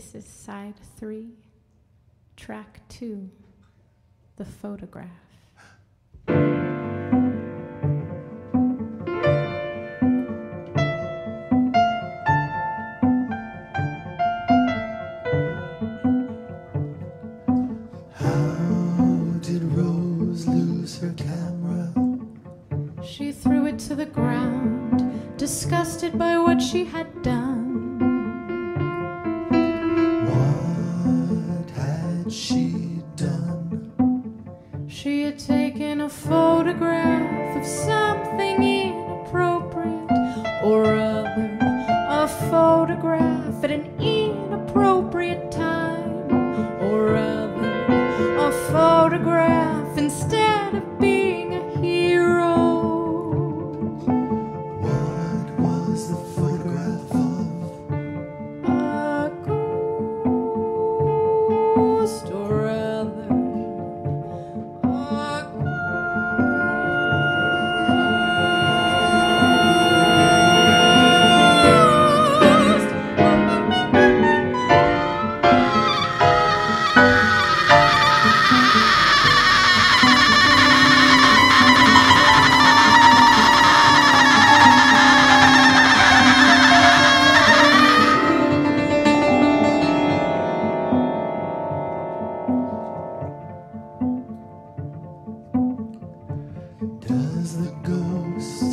This is side 3, track 2, the photograph. How did Rose lose her camera? She threw it to the ground, disgusted by what she had done. She done? She had taken a photograph of something inappropriate or other, a photograph at an inappropriate time or other, a photograph instead of being a hero. What was the photograph of? A ghost. Does the ghost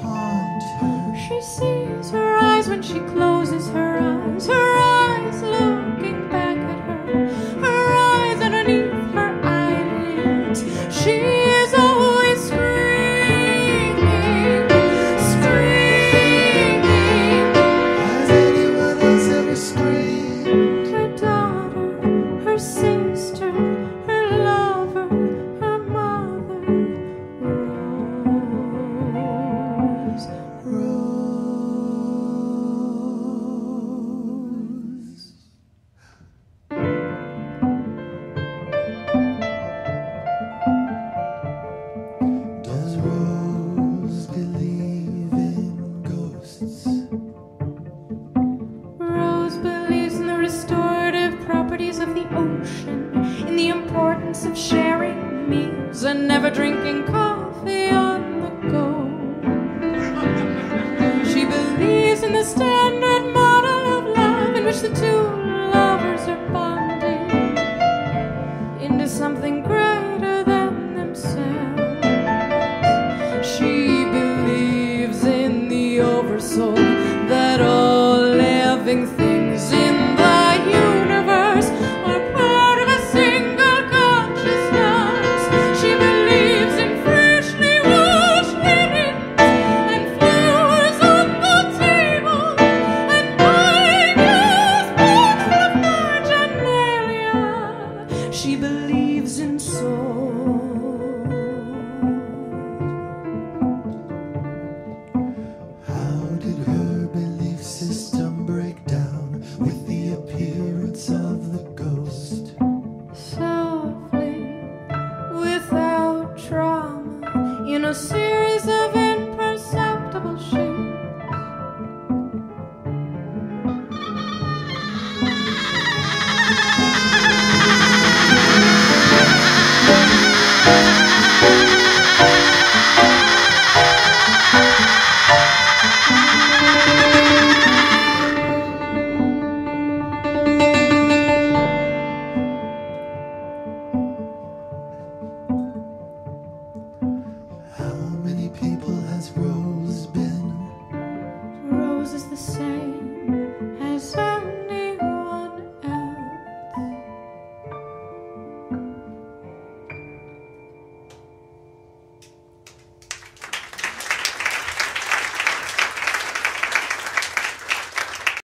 haunt her? She sees her eyes when she closes her eyes. Her eyes looking back at her. Her eyes underneath her eyelids. She is always screaming, screaming. Has anyone else ever screamed? Her daughter, her sister. Of the ocean, in the importance of sharing meals and never drinking coffee on the go. She believes in the standard model of love in which the two lovers are bonded into something greater than themselves. She believes in the oversoul, that all living things in the universe and soul. How did her belief system break down with the appearance of the